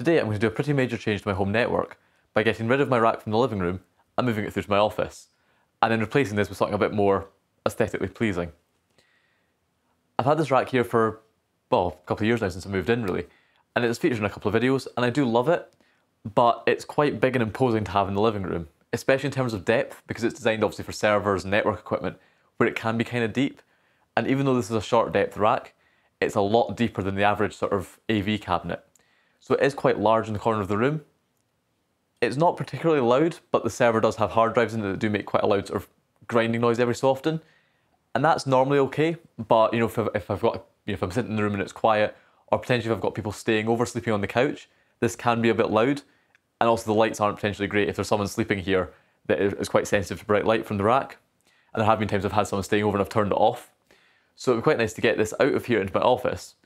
Today I'm going to do a pretty major change to my home network by getting rid of my rack from the living room and moving it through to my office, and then replacing this with something a bit more aesthetically pleasing. I've had this rack here for, well, a couple of years now since I moved in really, and it's featured in a couple of videos and I do love it, but it's quite big and imposing to have in the living room, especially in terms of depth, because it's designed obviously for servers and network equipment where it can be kind of deep. And even though this is a short depth rack, it's a lot deeper than the average sort of AV cabinet. So it is quite large in the corner of the room. It's not particularly loud, but the server does have hard drives in it that do make quite a loud sort of grinding noise every so often. And that's normally okay, but you know, if I'm sitting in the room and it's quiet, or potentially if I've got people staying over, sleeping on the couch, this can be a bit loud. And also the lights aren't potentially great if there's someone sleeping here that is quite sensitive to bright light from the rack. And there have been times I've had someone staying over and I've turned it off. So it'd be quite nice to get this out of here into my office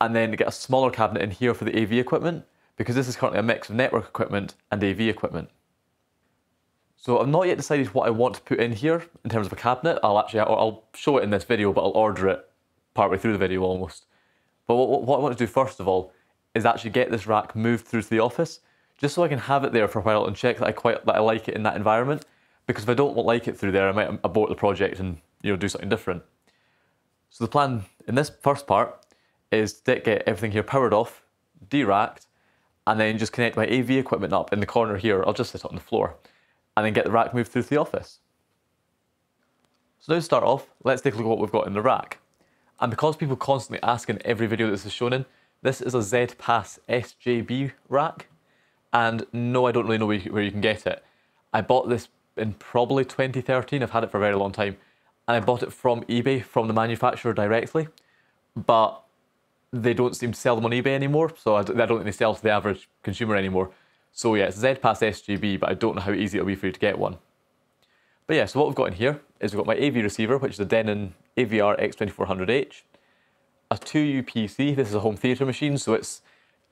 and then get a smaller cabinet in here for the AV equipment, because this is currently a mix of network equipment and AV equipment. So I've not yet decided what I want to put in here in terms of a cabinet. I'll show it in this video, but I'll order it partway through the video almost. But what I want to do first of all is actually get this rack moved through to the office, just so I can have it there for a while and check that I like it in that environment. Because if I don't like it through there, I might abort the project and, you know, do something different. So the plan in this first part is to get everything here powered off, de-racked, and then just connect my AV equipment up in the corner here. I'll just sit on the floor and then get the rack moved through to the office. So now to start off, let's take a look at what we've got in the rack. And because people constantly ask in every video this is shown in, this is a ZPAS SJB rack. And no, I don't really know where you can get it. I bought this in probably 2013, I've had it for a very long time, and I bought it from eBay, from the manufacturer directly, but they don't seem to sell them on eBay anymore, so I don't think they sell to the average consumer anymore. So yeah, it's ZPAS SJB, but I don't know how easy it'll be for you to get one. But yeah, so what we've got in here is we've got my AV receiver, which is a Denon AVR-X2400H, a 2U PC. This is a home theatre machine, so it's,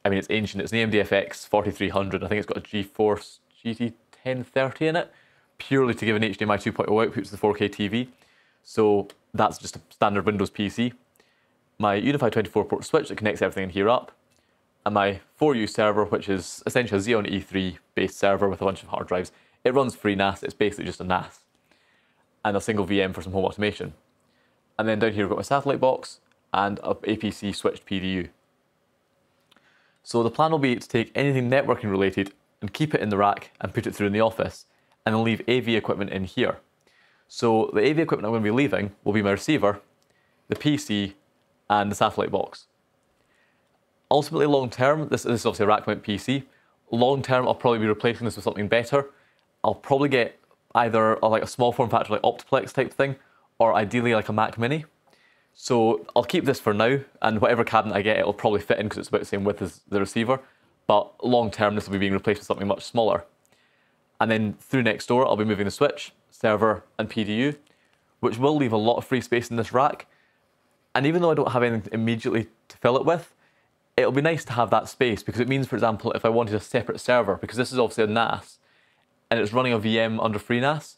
I mean, it's ancient. It's an AMD FX 4300, I think it's got a GeForce GT 1030 in it, purely to give an HDMI 2.0 output to the 4K TV. So that's just a standard Windows PC. My Unify 24 port switch that connects everything in here up, and my 4U server, which is essentially a Xeon E3 based server with a bunch of hard drives. It runs FreeNAS, it's basically just a NAS, and a single VM for some home automation. And then down here we've got my satellite box and an APC switched PDU. So the plan will be to take anything networking related and keep it in the rack and put it through in the office, and then leave AV equipment in here. So the AV equipment I'm going to be leaving will be my receiver, the PC, and the satellite box. Ultimately, long term, this is obviously a rack mount PC. Long term, I'll probably be replacing this with something better. I'll probably get either like a small form factor, like Optiplex type thing, or ideally like a Mac Mini. So I'll keep this for now, and whatever cabinet I get, it'll probably fit in because it's about the same width as the receiver. But long term, this will be being replaced with something much smaller. And then through next door, I'll be moving the switch, server, and PDU, which will leave a lot of free space in this rack. And even though I don't have anything immediately to fill it with, it'll be nice to have that space, because it means, for example, if I wanted a separate server, because this is obviously a NAS, and it's running a VM under FreeNAS,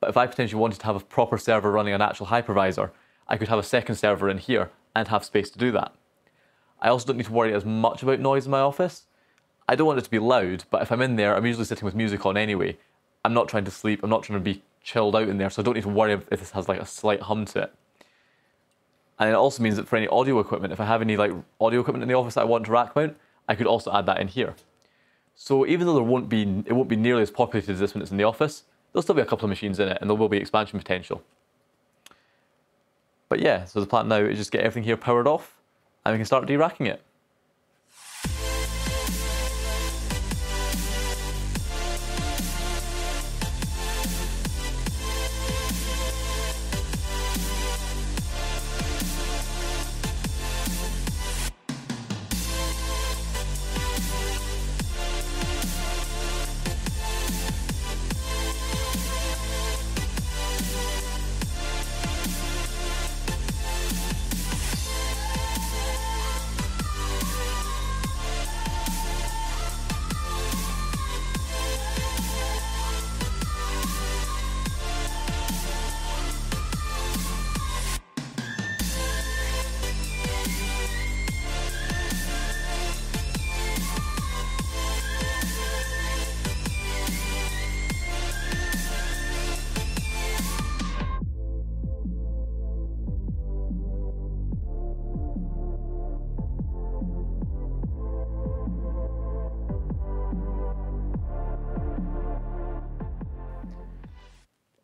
but if I potentially wanted to have a proper server running an actual hypervisor, I could have a second server in here and have space to do that. I also don't need to worry as much about noise in my office. I don't want it to be loud, but if I'm in there, I'm usually sitting with music on anyway. I'm not trying to sleep, I'm not trying to be chilled out in there, so I don't need to worry if this has like a slight hum to it. And it also means that for any audio equipment, if I have any like audio equipment in the office that I want to rack mount, I could also add that in here. So even though it won't be nearly as populated as this when it's in the office, there'll still be a couple of machines in it, and there will be expansion potential. But yeah, so the plan now is just get everything here powered off, and we can start de-racking it.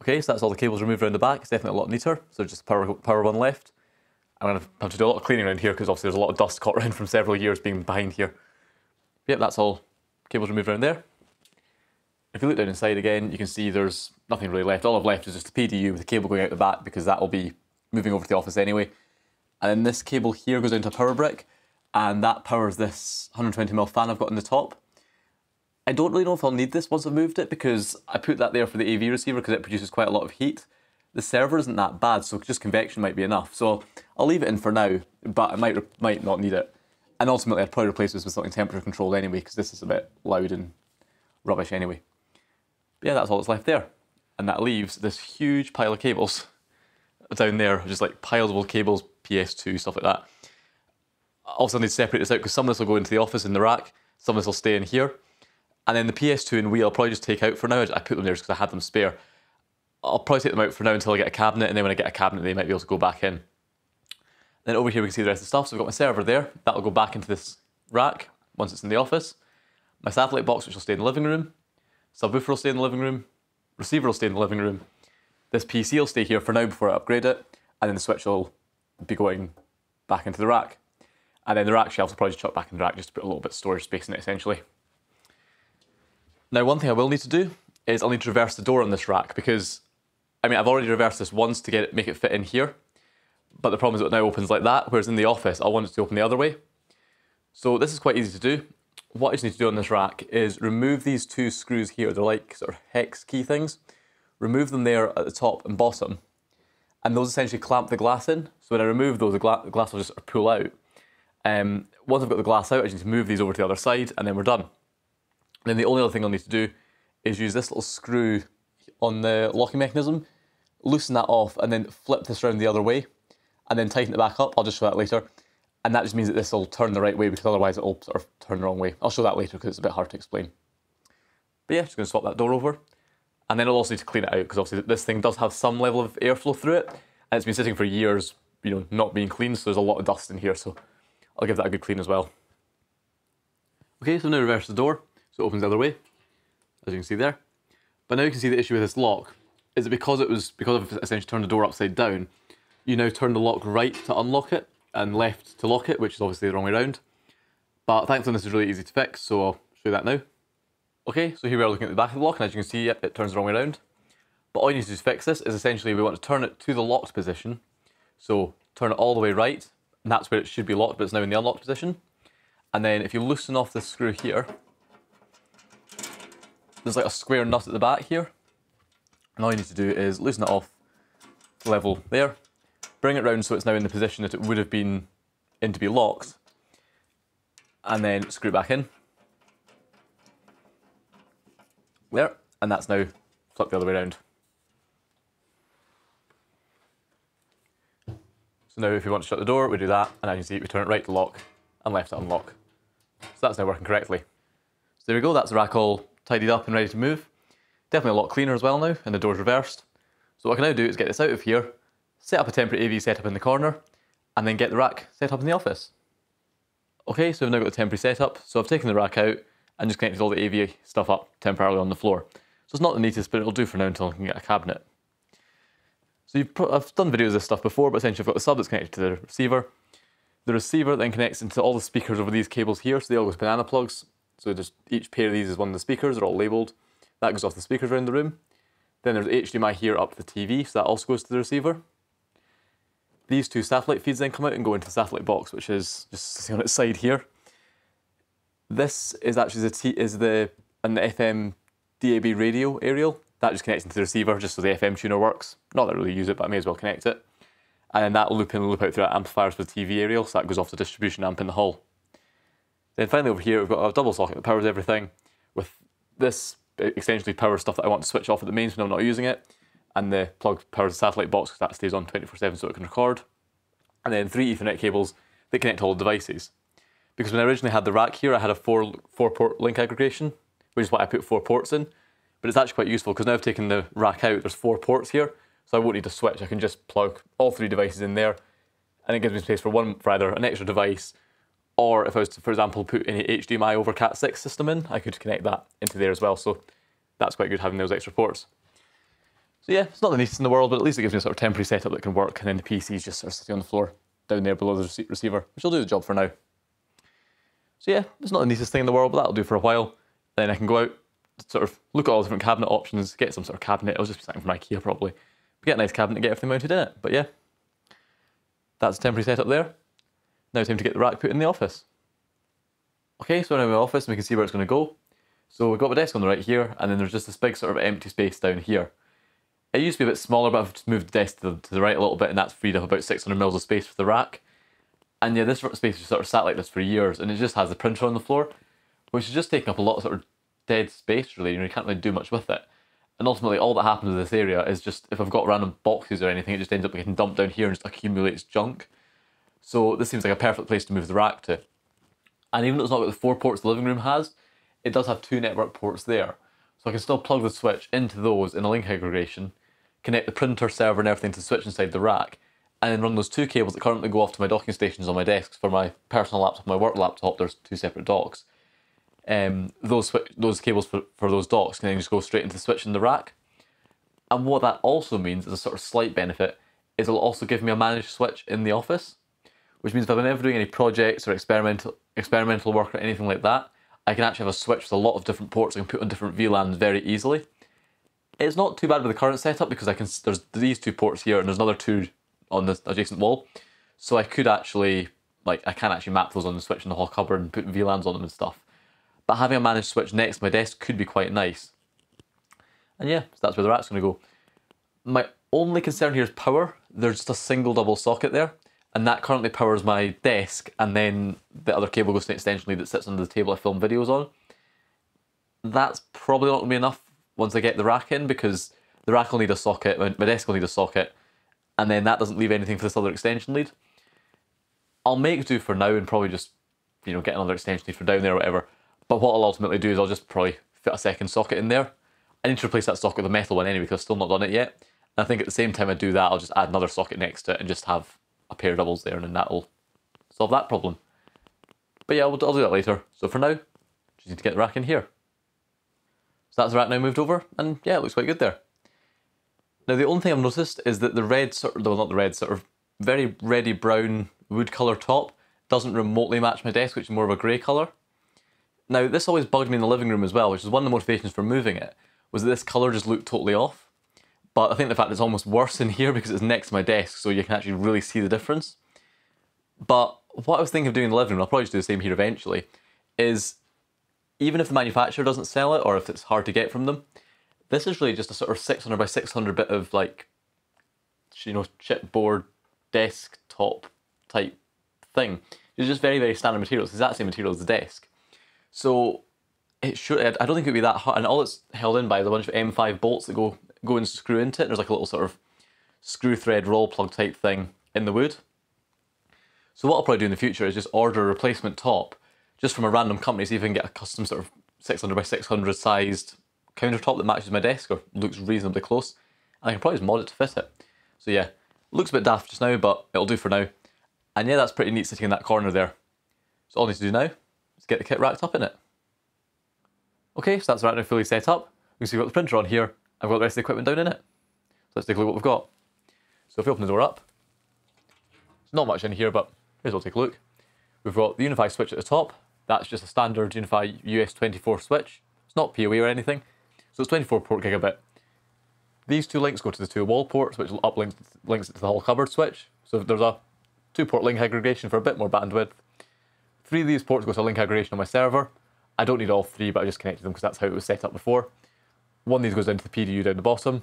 Okay, so that's all the cables removed around the back. It's definitely a lot neater. So just power one left. I'm going to have to do a lot of cleaning around here because obviously there's a lot of dust caught around from several years being behind here. Yep, that's all cables removed around there. If you look down inside again, you can see there's nothing really left. All I've left is just the PDU with the cable going out the back because that will be moving over to the office anyway. And then this cable here goes down to a power brick and that powers this 120mm fan I've got on the top. I don't really know if I'll need this once I've moved it because I put that there for the AV receiver because it produces quite a lot of heat. The server isn't that bad, so just convection might be enough. So I'll leave it in for now, but I might not need it. And ultimately I'd probably replace this with something temperature controlled anyway because this is a bit loud and rubbish anyway. But yeah, that's all that's left there. And that leaves this huge pile of cables down there, just like piles of cables, PS2, stuff like that. Also I need to separate this out because some of this will go into the office in the rack, some of this will stay in here. And then the PS2 and Wii I'll probably just take out for now. I put them there because I had them spare. I'll probably take them out for now until I get a cabinet, and then when I get a cabinet they might be able to go back in. Then over here we can see the rest of the stuff. So I've got my server there. That'll go back into this rack once it's in the office. My satellite box, which will stay in the living room. Subwoofer will stay in the living room. Receiver will stay in the living room. This PC will stay here for now before I upgrade it. And then the switch will be going back into the rack. And then the rack shelves will probably just chuck back in the rack just to put a little bit of storage space in it essentially. Now one thing I will need to do is I'll need to reverse the door on this rack because, I mean, I've already reversed this once to make it fit in here. But the problem is it now opens like that, whereas in the office I want it to open the other way. So this is quite easy to do. What I just need to do on this rack is remove these two screws here. They're like sort of hex key things. Remove them there at the top and bottom. And those essentially clamp the glass in. So when I remove those, the glass will just sort of pull out. Once I've got the glass out, I just need to move these over to the other side and then we're done. And then the only other thing I'll need to do is use this little screw on the locking mechanism, loosen that off and then flip this around the other way and then tighten it back up. I'll just show that later. And that just means that this will turn the right way because otherwise it will sort of turn the wrong way. I'll show that later because it's a bit hard to explain. But yeah, just going to swap that door over. And then I'll also need to clean it out because obviously this thing does have some level of airflow through it. And it's been sitting for years, you know, not being cleaned. So there's a lot of dust in here. So I'll give that a good clean as well. Okay, so now reverse the door. So it opens the other way, as you can see there. But now you can see the issue with this lock is that because I've essentially turned the door upside down, you now turn the lock right to unlock it and left to lock it, which is obviously the wrong way around. But thankfully this is really easy to fix, so I'll show you that now. Okay, so here we are looking at the back of the lock, and as you can see, it turns the wrong way around. But all you need to do to fix this is essentially we want to turn it to the locked position. So turn it all the way right, and that's where it should be locked, but it's now in the unlocked position. And then if you loosen off this screw here, there's like a square nut at the back here. And all you need to do is loosen it off to level there. Bring it round so it's now in the position that it would have been in to be locked. And then screw it back in. There. And that's now flipped the other way around. So now if we want to shut the door, we do that. And as you can see, we turn it right to lock and left to unlock. So that's now working correctly. So there we go, that's the rack all tidied up and ready to move. Definitely a lot cleaner as well now, and the door's reversed. So what I can now do is get this out of here, set up a temporary AV setup in the corner, and then get the rack set up in the office. Okay, so I've now got the temporary setup, so I've taken the rack out and just connected all the AV stuff up temporarily on the floor. So it's not the neatest, but it'll do for now until I can get a cabinet. So I've done videos of this stuff before, but essentially I've got the sub that's connected to the receiver. The receiver then connects into all the speakers over these cables here, so they all go to banana plugs. So just each pair of these is one of the speakers, they're all labelled. That goes off the speakers around the room. Then there's HDMI here up to the TV, so that also goes to the receiver. These two satellite feeds then come out and go into the satellite box, which is just sitting on its side here. This is actually an FM DAB radio aerial. That just connects into the receiver just so the FM tuner works. Not that I really use it, but I may as well connect it. And then that will loop in and loop out through our amplifiers for the TV aerial, so that goes off the distribution amp in the hall. Then finally over here we've got a double socket that powers everything. With this, it essentially powers stuff that I want to switch off at the mains when I'm not using it. And the plug powers the satellite box because that stays on 24/7 so it can record. And then three Ethernet cables that connect all the devices. Because when I originally had the rack here I had a four port link aggregation, which is why I put four ports in. But it's actually quite useful because now I've taken the rack out, there's four ports here, so I won't need a switch. I can just plug all three devices in there and it gives me space for either an extra device, or if I was to, for example, put any HDMI over Cat6 system in, I could connect that into there as well. So that's quite good having those extra ports. So yeah, it's not the neatest in the world, but at least it gives me a sort of temporary setup that can work, and then the PC's just sort of sitting on the floor down there below the receiver, which will do the job for now. So yeah, it's not the neatest thing in the world, but that'll do for a while. Then I can go out, sort of look at all the different cabinet options, get some sort of cabinet. I'll just be something from IKEA probably. But get a nice cabinet, get everything mounted in it. But yeah, that's a temporary setup there. Now time to get the rack put in the office. Okay, so we're now in my office and we can see where it's going to go. So we've got my desk on the right here, and then there's just this big sort of empty space down here. It used to be a bit smaller, but I've just moved the desk to the right a little bit, and that's freed up about 600 mils of space for the rack. And yeah, this space just sort of sat like this for years, and it just has the printer on the floor, which is just taking up a lot of sort of dead space really, and you can't really do much with it. And ultimately all that happens in this area is just, if I've got random boxes or anything, it just ends up getting dumped down here and just accumulates junk. So this seems like a perfect place to move the rack to. And even though it's not got the 4 ports the living room has, it does have 2 network ports there. So I can still plug the switch into those in a link aggregation, connect the printer, server and everything to the switch inside the rack, and then run those 2 cables that currently go off to my docking stations on my desks for my personal laptop and my work laptop. There's 2 separate docks. Those cables for those docks can then just go straight into the switch in the rack. And what that also means is a sort of slight benefit, is it'll also give me a managed switch in the office, which means if I'm ever doing any projects or experimental work or anything like that, I can actually have a switch with a lot of different ports I can put on different VLANs very easily. It's not too bad with the current setup because there's these 2 ports here and there's another 2 on this adjacent wall, so I could actually, like, I can actually map those on the switch in the hall cupboard and put VLANs on them and stuff. But having a managed switch next to my desk could be quite nice. And yeah, so that's where the rack's going to go. My only concern here is power. There's just a single double socket there, and that currently powers my desk, and then the other cable goes to an extension lead that sits under the table I film videos on. That's probably not going to be enough once I get the rack in, because the rack will need a socket, my desk will need a socket, and then that doesn't leave anything for this other extension lead. I'll make do for now and probably just, you know, get another extension lead for down there or whatever, but what I'll ultimately do is I'll just probably fit a second socket in there. I need to replace that socket with a metal one anyway because I've still not done it yet, and I think at the same time I do that I'll just add another socket next to it and just have a pair of doubles there, and then that'll solve that problem. But yeah, I'll do that later. So for now, just need to get the rack in here. So that's the rack now moved over, and yeah, it looks quite good there. Now the only thing I've noticed is that the red sort of, well not the red, sort of very reddy brown wood colour top doesn't remotely match my desk, which is more of a grey colour. Now this always bugged me in the living room as well, which is one of the motivations for moving it, was that this colour just looked totally off. But I think the fact it's almost worse in here because it's next to my desk, so you can actually really see the difference. But what I was thinking of doing in the living room, I'll probably just do the same here eventually, is even if the manufacturer doesn't sell it, or if it's hard to get from them, this is really just a sort of 600 by 600 bit of, like, you know, chipboard desktop type thing. It's just very, very standard materials. It's the exact same material as the desk. So it should, I don't think it would be that hard, and all it's held in by is a bunch of M5 bolts that go and screw into it. There's like a little sort of screw thread roll plug type thing in the wood. So what I'll probably do in the future is just order a replacement top just from a random company, see if I can get a custom sort of 600 by 600 sized countertop that matches my desk or looks reasonably close, and I can probably just mod it to fit it. So yeah, looks a bit daft just now, but it'll do for now. And yeah, that's pretty neat sitting in that corner there. So all I need to do now is get the kit racked up in it. Okay, so that's the rack now fully set up. You can see we've got the printer on here. I've got the rest of the equipment down in it. So let's take a look at what we've got. So if we open the door up, there's not much in here, but here's what we'll take a look. We've got the Unify switch at the top. That's just a standard Unify US24 switch. It's not PoE or anything. So it's 24 port gigabit. These 2 links go to the 2 wall ports, which links it to the whole cupboard switch. So there's a 2 port link aggregation for a bit more bandwidth. 3 of these ports go to a link aggregation on my server. I don't need all 3, but I just connected them because that's how it was set up before. One of these goes down to the PDU down the bottom,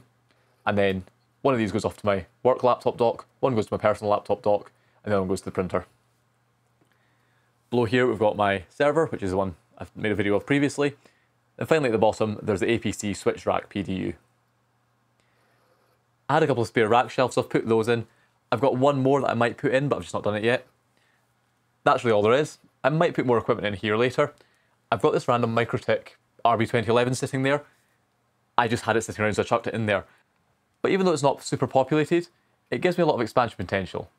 and then one of these goes off to my work laptop dock, one goes to my personal laptop dock, and then one goes to the printer. Below here we've got my server, which is the one I've made a video of previously, and finally at the bottom there's the APC switch rack PDU. I had a couple of spare rack shelves, so I've put those in. I've got one more that I might put in, but I've just not done it yet. That's really all there is. I might put more equipment in here later. I've got this random Microtik RB2011 sitting there. I just had it sitting around, so I chucked it in there. But even though it's not super populated, it gives me a lot of expansion potential.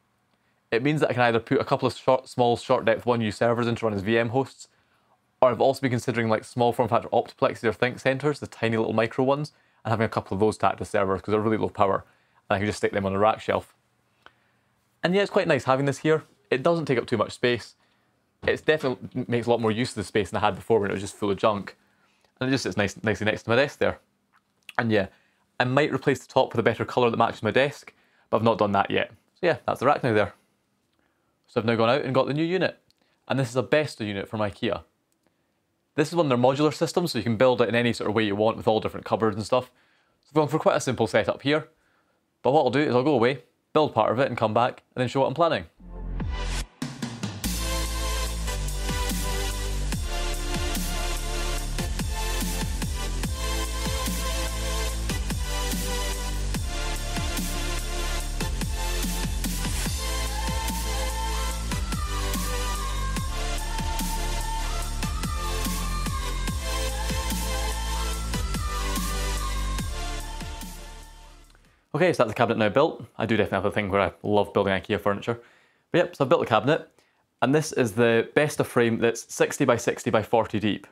It means that I can either put a couple of small short depth 1U servers in to run as VM hosts, or I've also been considering like small form factor optiplexes or think centers, the tiny little micro ones. I and having a couple of those stacked as servers because they're really low power and I can just stick them on a rack shelf. And yeah, it's quite nice having this here. It doesn't take up too much space. It definitely makes a lot more use of the space than I had before when it was just full of junk. And it just sits nicely next to my desk there. And yeah, I might replace the top with a better colour that matches my desk, but I've not done that yet. So yeah, that's the rack now there. So I've now gone out and got the new unit. And this is a Besta unit from IKEA. This is one of their modular systems, so you can build it in any sort of way you want with all different cupboards and stuff. So I've gone for quite a simple setup here. But what I'll do is I'll go away, build part of it and come back, and then show what I'm planning. Okay, so that's the cabinet now built. I do definitely have a thing where I love building IKEA furniture. But yep, so I've built the cabinet, and this is the Besta frame that's 60 by 60 by 40 deep.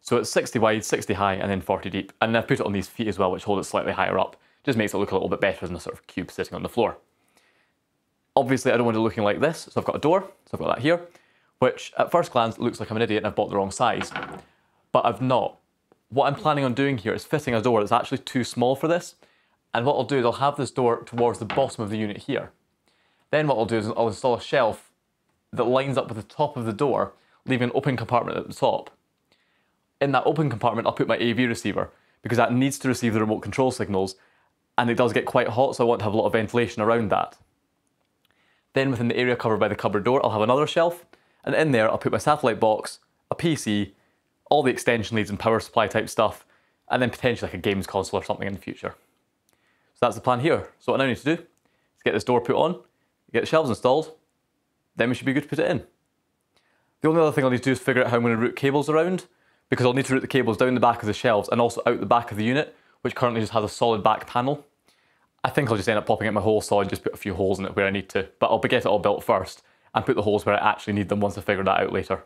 So it's 60 wide, 60 high, and then 40 deep. And I've put it on these feet as well, which hold it slightly higher up. Just makes it look a little bit better than a sort of cube sitting on the floor. Obviously, I don't want it looking like this, so I've got a door, so I've got that here, which at first glance looks like I'm an idiot and I've bought the wrong size, but I've not. What I'm planning on doing here is fitting a door that's actually too small for this. And what I'll do is I'll have this door towards the bottom of the unit here. Then what I'll do is I'll install a shelf that lines up with the top of the door, leaving an open compartment at the top. In that open compartment, I'll put my AV receiver because that needs to receive the remote control signals, and it does get quite hot, so I want to have a lot of ventilation around that. Then within the area covered by the cupboard door, I'll have another shelf, and in there I'll put my satellite box, a PC, all the extension leads and power supply type stuff, and then potentially like a games console or something in the future. That's the plan here. So what I now need to do is get this door put on, get the shelves installed, then we should be good to put it in. The only other thing I'll need to do is figure out how I'm going to route cables around, because I'll need to route the cables down the back of the shelves and also out the back of the unit, which currently just has a solid back panel. I think I'll just end up popping out my whole saw and just put a few holes in it where I need to, but I'll get it all built first and put the holes where I actually need them once I figure that out later.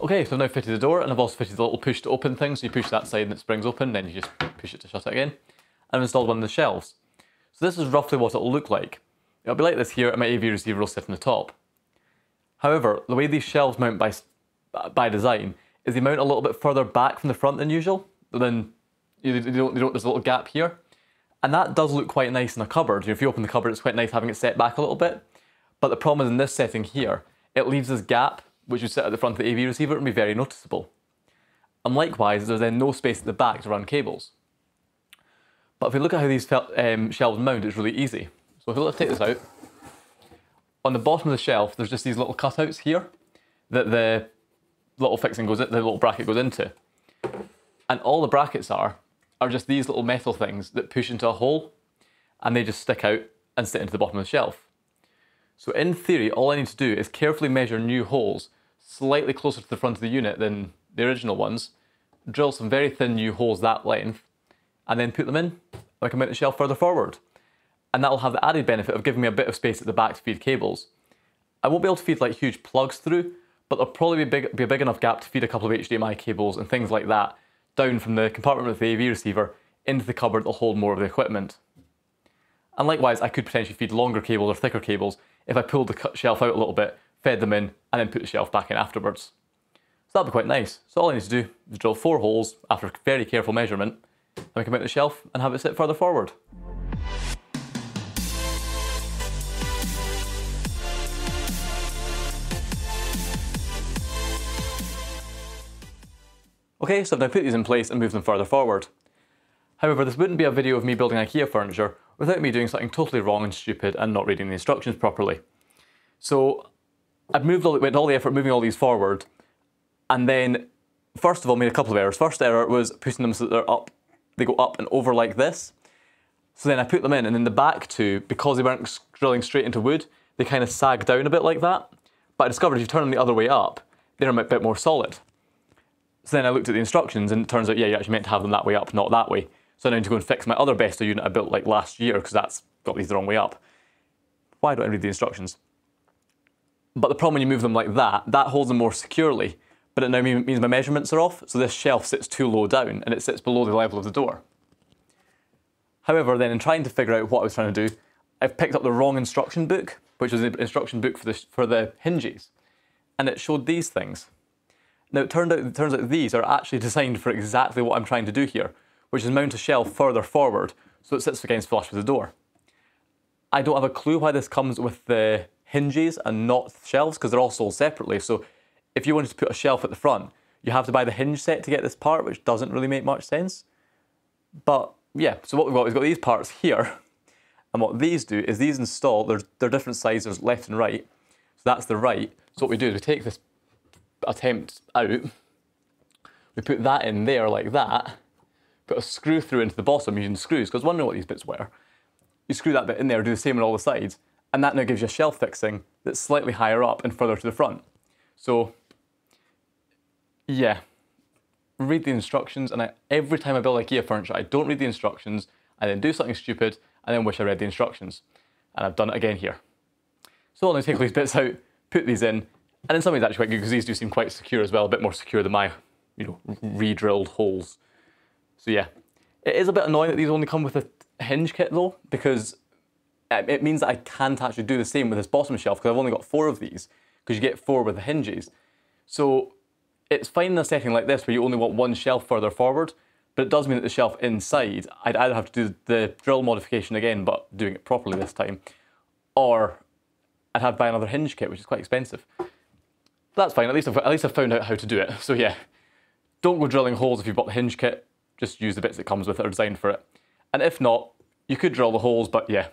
Okay, so I've now fitted the door, and I've also fitted the little push to open thing, so you push that side and it springs open, then you just push it to shut it again. And I've installed one of the shelves. So this is roughly what it'll look like. It'll be like this here, and my AV receiver will sit on the top. However, the way these shelves mount by design is they mount a little bit further back from the front than usual, then there's a little gap here. And that does look quite nice in a cupboard. If you open the cupboard, it's quite nice having it set back a little bit. But the problem is in this setting here, it leaves this gap which would sit at the front of the AV receiver and be very noticeable. And likewise, there's then no space at the back to run cables. But if we look at how these shelves mount, it's really easy. So if we take this out, on the bottom of the shelf, there's just these little cutouts here that the little fixing goes in, the little bracket goes into. And all the brackets are just these little metal things that push into a hole, and they just stick out and sit into the bottom of the shelf. So in theory, all I need to do is carefully measure new holes slightly closer to the front of the unit than the original ones, drill some very thin new holes that length, and then put them in, like I mount the shelf further forward. And that'll have the added benefit of giving me a bit of space at the back to feed cables. I won't be able to feed like huge plugs through, but there'll probably be a big enough gap to feed a couple of HDMI cables and things like that down from the compartment with the AV receiver into the cupboard that'll hold more of the equipment. And likewise, I could potentially feed longer cables or thicker cables if I pulled the shelf out a little bit, fed them in, and then put the shelf back in afterwards. So that'd be quite nice. So all I need to do is drill 4 holes after very careful measurement, and we can mount the shelf and have it sit further forward. Okay, so I've now put these in place and moved them further forward. However, this wouldn't be a video of me building IKEA furniture without me doing something totally wrong and stupid and not reading the instructions properly. So I've went all the effort moving all these forward, and then first of all made a couple of errors. First error was pushing them so that they go up and over like this. So then I put them in, and in the back too, because they weren't drilling straight into wood, they kind of sag down a bit like that. But I discovered if you turn them the other way up, they're a bit more solid. So then I looked at the instructions and it turns out, yeah, you're actually meant to have them that way up, not that way. So now I need to go and fix my other Besta unit I built like last year because that's got these the wrong way up. Why don't I read the instructions? But the problem when you move them like that holds them more securely, but it now means my measurements are off, so this shelf sits too low down and it sits below the level of the door. However, then in trying to figure out what I was trying to do, I've picked up the wrong instruction book, which was the instruction book for the hinges, and it showed these things. Now it turns out these are actually designed for exactly what I'm trying to do here, which is mount a shelf further forward so it sits against flush with the door. I don't have a clue why this comes with the hinges and not shelves, because they're all sold separately, so if you wanted to put a shelf at the front, you have to buy the hinge set to get this part, which doesn't really make much sense. But yeah, so what we've got is we've got these parts here, and what these do is these install, they're different sizes, left and right, so that's the right. So what we do is we take this attempt out, we put that in there like that, put a screw through into the bottom using screws, because I was wondering what these bits were. You screw that bit in there, do the same on all the sides, and that now gives you a shelf fixing that's slightly higher up and further to the front. So yeah, read the instructions, and every time I build IKEA furniture I don't read the instructions, I then do something stupid and then wish I read the instructions. And I've done it again here. So I'll now take all these bits out, put these in, and in some ways actually quite good because these do seem quite secure as well, a bit more secure than my, you know, re-drilled holes. So yeah, it is a bit annoying that these only come with a hinge kit though, because it means that I can't actually do the same with this bottom shelf because I've only got 4 of these, because you get 4 with the hinges. So it's fine in a setting like this where you only want one shelf further forward, but it does mean that the shelf inside, I'd either have to do the drill modification again, but doing it properly this time, or I'd have to buy another hinge kit, which is quite expensive. That's fine, at least I've found out how to do it. So yeah, don't go drilling holes if you've bought the hinge kit, just use the bits that comes with it that are designed for it. And if not, you could drill the holes, but yeah,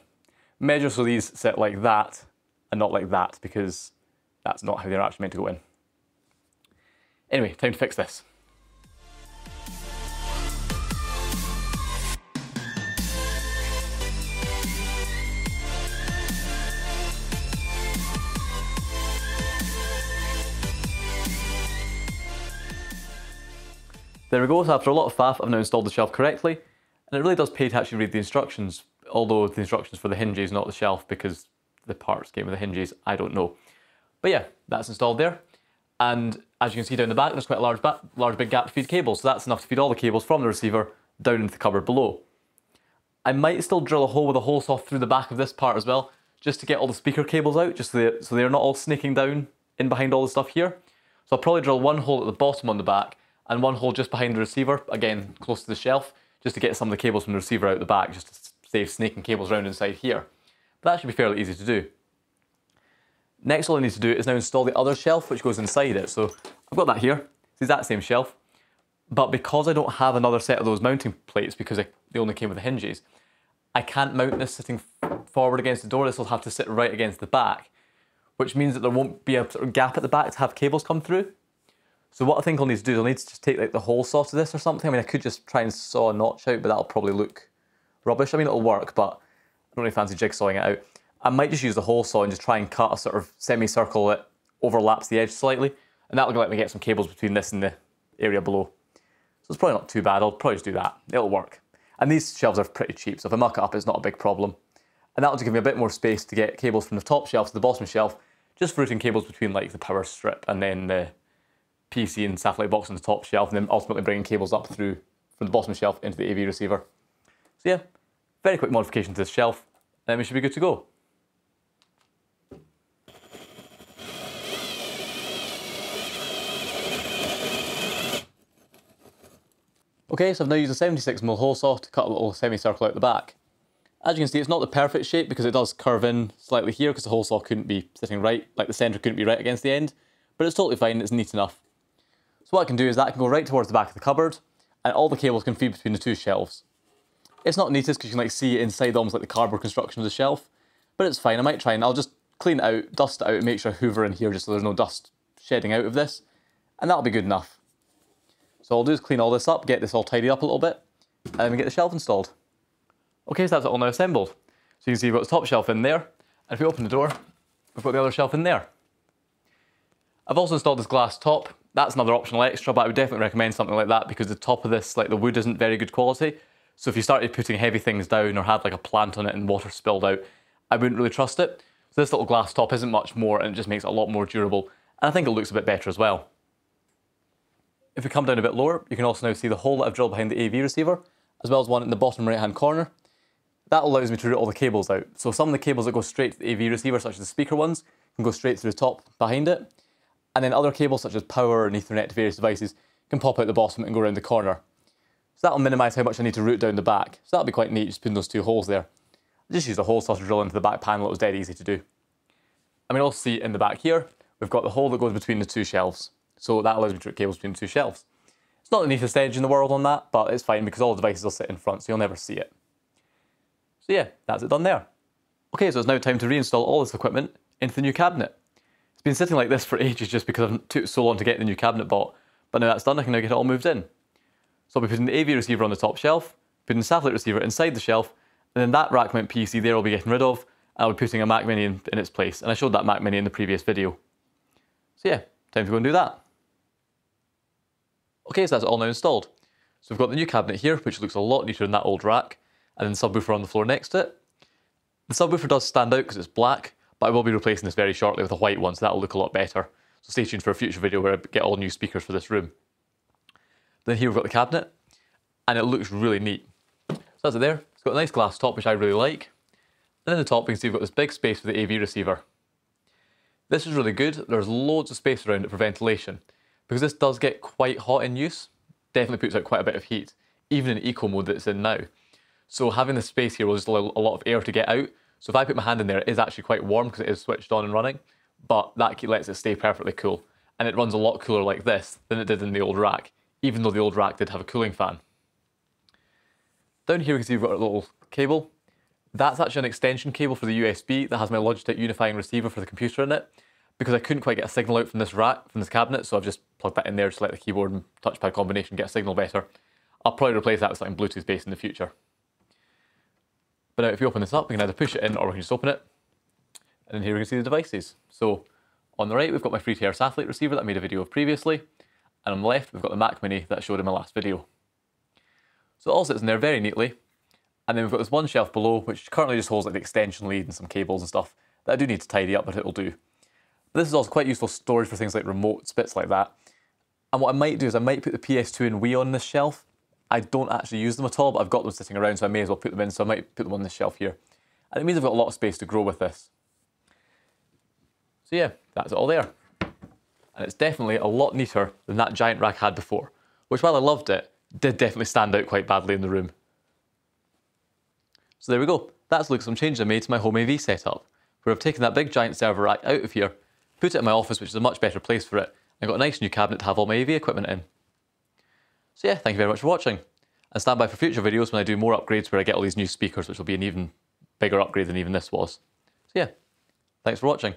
measure so these sit like that and not like that, because that's not how they're actually meant to go in. Anyway, time to fix this. There we go, so after a lot of faff I've now installed the shelf correctly, and it really does pay to actually read the instructions, although the instructions for the hinges, not the shelf, because the parts came with the hinges, I don't know. But yeah, that's installed there, and as you can see down the back there's quite a large big gap to feed cables, so that's enough to feed all the cables from the receiver down into the cupboard below. I might still drill a hole with a hole saw through the back of this part as well, just to get all the speaker cables out, just so they're not all sneaking down in behind all the stuff here. So I'll probably drill one hole at the bottom on the back, and one hole just behind the receiver, again close to the shelf, just to get some of the cables from the receiver out the back, just to save snaking cables around inside here. But that should be fairly easy to do. Next, all I need to do is now install the other shelf which goes inside it. So I've got that here, it's the exact same shelf, but because I don't have another set of those mounting plates because they only came with the hinges, I can't mount this sitting forward against the door. This will have to sit right against the back, which means that there won't be a sort of gap at the back to have cables come through. So what I think I'll need to do is I'll need to just take like the hole saw to this or something. I mean, I could just try and saw a notch out, but that'll probably look rubbish. I mean, it'll work, but I don't really fancy jigsawing it out. I might just use the hole saw and just try and cut a sort of semicircle that overlaps the edge slightly, and that'll let me get some cables between this and the area below. So it's probably not too bad, I'll probably just do that. It'll work. And these shelves are pretty cheap, so if I muck it up, it's not a big problem. And that'll just give me a bit more space to get cables from the top shelf to the bottom shelf, just for routing cables between like the power strip and then the PC and satellite box on the top shelf, and then ultimately bringing cables up through from the bottom shelf into the AV receiver. So yeah, very quick modification to this shelf, and then we should be good to go. Okay, so I've now used a 76mm hole saw to cut a little semicircle out the back. As you can see, it's not the perfect shape because it does curve in slightly here because the hole saw couldn't be sitting right, like the centre couldn't be right against the end, but it's totally fine, it's neat enough. So what I can do is that can go right towards the back of the cupboard, and all the cables can feed between the two shelves. It's not neatest because you can like see inside almost like the cardboard construction of the shelf, but it's fine. I might try and I'll just clean it out, dust it out, and make sure I hoover in here just so there's no dust shedding out of this, and that'll be good enough. So all I'll do is clean all this up, get this all tidied up a little bit, and then we get the shelf installed. Okay, so that's it all now assembled. So you can see we've got the top shelf in there, and if we open the door, we've got the other shelf in there. I've also installed this glass top. That's another optional extra, but I would definitely recommend something like that because the top of this, like the wood isn't very good quality. So if you started putting heavy things down or had like a plant on it and water spilled out, I wouldn't really trust it. So this little glass top isn't much more and it just makes it a lot more durable. And I think it looks a bit better as well. If we come down a bit lower, you can also now see the hole that I've drilled behind the AV receiver, as well as one in the bottom right hand corner. That allows me to route all the cables out. So some of the cables that go straight to the AV receiver, such as the speaker ones, can go straight through the top behind it. And then other cables such as power and Ethernet to various devices can pop out the bottom and go around the corner. So that'll minimise how much I need to route down the back. So that'll be quite neat, just putting those two holes there. I just used a hole saw to drill into the back panel, it was dead easy to do. And we also see in the back here, we've got the hole that goes between the two shelves. So that allows me to route cables between the two shelves. It's not the neatest edge in the world on that, but it's fine because all the devices will sit in front, so you'll never see it. So yeah, that's it done there. Okay, so it's now time to reinstall all this equipment into the new cabinet. It's been sitting like this for ages just because it took so long to get the new cabinet bought, but now that's done, I can now get it all moved in. So I'll be putting the AV receiver on the top shelf, putting the satellite receiver inside the shelf, and then that rack mount PC there I'll be getting rid of, and I'll be putting a Mac Mini in its place, and I showed that Mac Mini in the previous video. So yeah, time to go and do that. Okay, so that's all now installed. So we've got the new cabinet here, which looks a lot neater than that old rack, and then the subwoofer on the floor next to it. The subwoofer does stand out because it's black, but I will be replacing this very shortly with a white one, so that'll look a lot better. So stay tuned for a future video where I get all new speakers for this room. Then here we've got the cabinet, and it looks really neat. So that's it there. It's got a nice glass top, which I really like. And in the top, we can see we've got this big space for the AV receiver. This is really good. There's loads of space around it for ventilation, because this does get quite hot in use. Definitely puts out quite a bit of heat, even in eco mode that it's in now. So having this space here will just allow a lot of air to get out. So if I put my hand in there, it is actually quite warm because it is switched on and running, but that lets it stay perfectly cool. And it runs a lot cooler like this than it did in the old rack, even though the old rack did have a cooling fan. Down here we can see we've got a little cable. That's actually an extension cable for the USB that has my Logitech unifying receiver for the computer in it, because I couldn't quite get a signal out from this rack, from this cabinet, so I've just plugged that in there to let the keyboard and touchpad combination get a signal better. I'll probably replace that with something Bluetooth based in the future. But now if you open this up, we can either push it in or we can just open it. And then here we can see the devices. So on the right, we've got my free-to-air satellite receiver that I made a video of previously. And on the left, we've got the Mac Mini that I showed in my last video. So it all sits in there very neatly. And then we've got this one shelf below, which currently just holds like the extension lead and some cables and stuff that I do need to tidy up, but it'll do. But this is also quite useful storage for things like remotes, bits like that. And what I might do is I might put the PS2 and Wii on this shelf. I don't actually use them at all, but I've got them sitting around, so I may as well put them in, so I might put them on this shelf here. And it means I've got a lot of space to grow with this. So yeah, that's all there. And it's definitely a lot neater than that giant rack had before, which, while I loved it, did definitely stand out quite badly in the room. So there we go. That's a look at some changes I made to my home AV setup, where I've taken that big giant server rack out of here, put it in my office, which is a much better place for it, and got a nice new cabinet to have all my AV equipment in. So yeah, thank you very much for watching, and stand by for future videos when I do more upgrades where I get all these new speakers, which will be an even bigger upgrade than even this was. So yeah, thanks for watching.